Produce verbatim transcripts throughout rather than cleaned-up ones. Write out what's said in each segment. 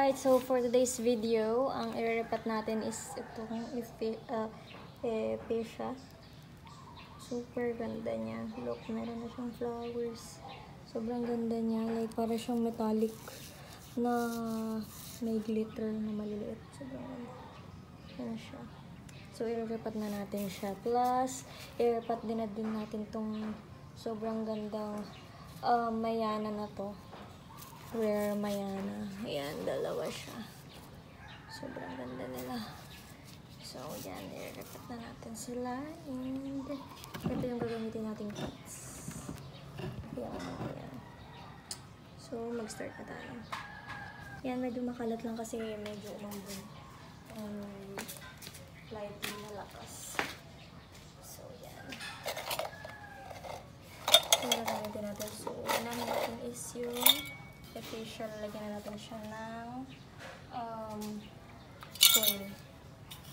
Alright, so for today's video, ang irerepat natin is itong uh, Episcia. Super ganda niya. Look, meron na siyang flowers. Sobrang ganda niya. Like, para siyang metallic na may glitter na maliliit. Sobrang ganda. Yan na siya. So, irerepat na natin siya. Plus, irerepat din na din natin itong sobrang gandang uh, mayana na to. Rare mayana. Ayan, dalawa siya. Sobrang ganda nila. So, yan. I-repat na natin sila. And, ito yung gagamitin natin kits. Ayan, ayan. So, mag-start na tayo. Ayan, medyo makalat lang kasi medyo umambun. Um, lightly na lakas. So, yan. So, gagamitin natin. So, unahin natin is yung Episcia, lagyan na natin siya ng um, soil.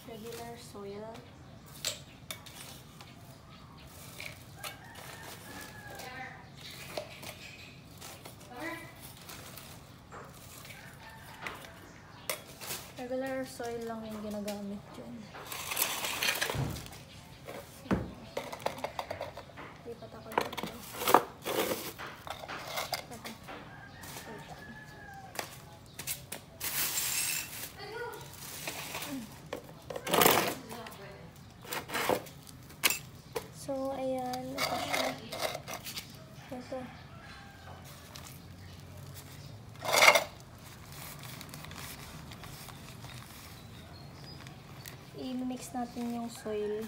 Regular soil. Regular soil lang yung ginagamit yun. Lipat ako dito. So, ayan. Ito siya. Ito. I-mix natin yung soil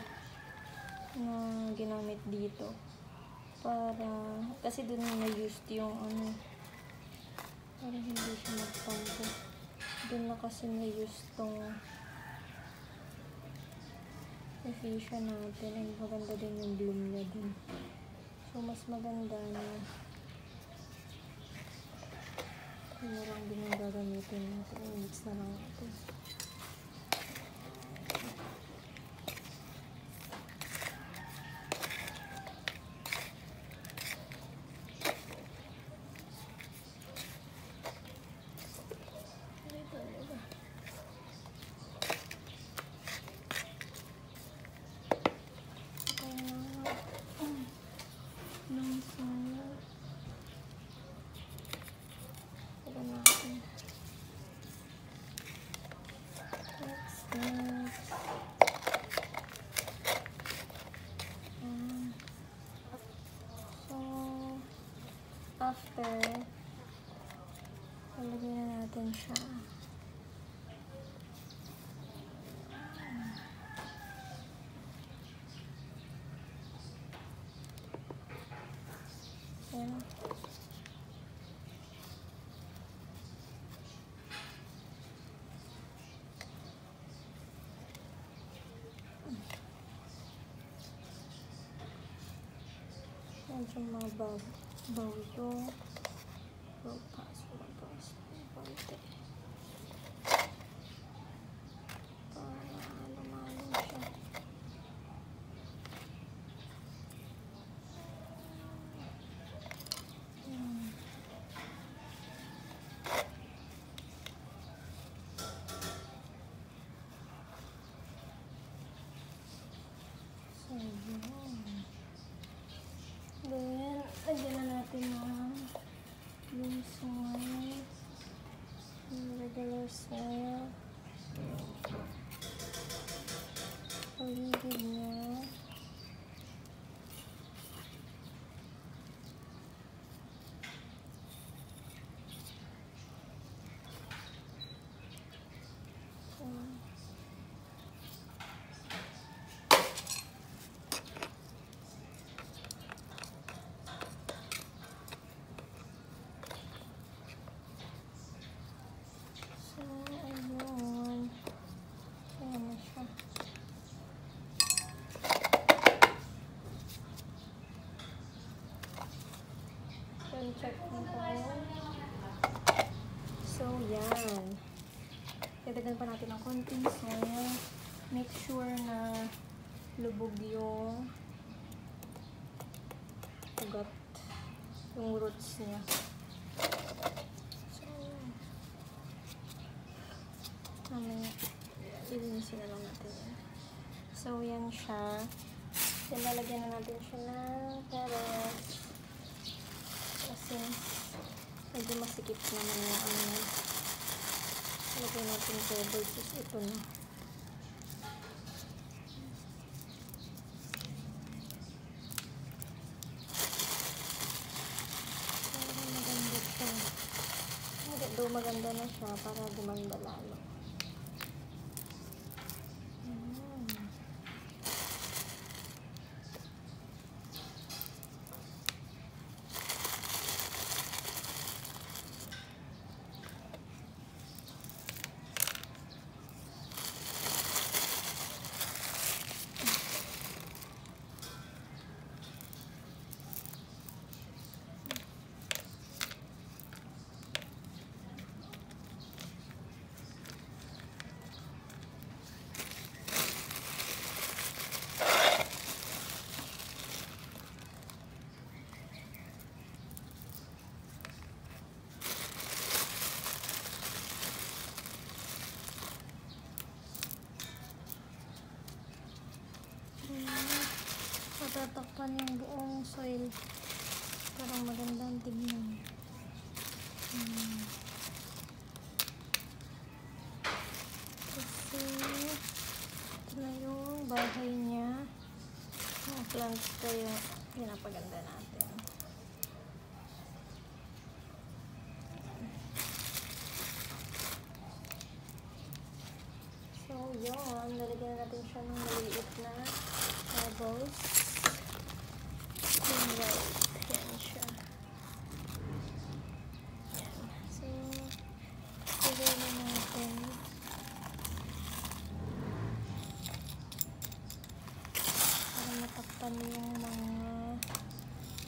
na ginamit dito. Para, kasi dun na-used yung ano. Para hindi siya magpampo. Dun na kasi na-used tong Episcia natin. Ay, maganda din yung bloom niya din. So, mas maganda na ano lang din yung gagamitin natin. I-mix na lang natin. After, talagyan na natin siya. Ayan. Medyo mabaw. Bago ito, bukas, bukas, bukas, para lumalim siya. Hmm. So, yun. Then, lagyan na natin ng yung soil, yung regular soil, paligid niya, check mo tayo. So, yan. Tatagal pa natin ng konting soil. Make sure na lubog yung ugat, yung roots niya. So, Mamaya, ilinisin na lang natin yan. So, yan siya. Then, lalagyan na natin siya ng carrots. Kasi, medyo masikip naman na ang lalagyan natin siya versus ito na. Parang maganda ito. Maganda daw, maganda na siya para gumanda lalo. Tatakpan yung buong soil, parang maganda ang tignan. Hmm. Kasi ito na yung bahay niya, mga plants tayo pinapaganda natin. So yun, lalagyan natin siya ng maliit na pebbles. Yung mga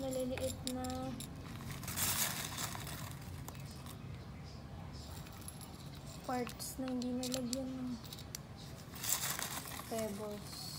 maliliit na parts na hindi nalagyan ng pebbles.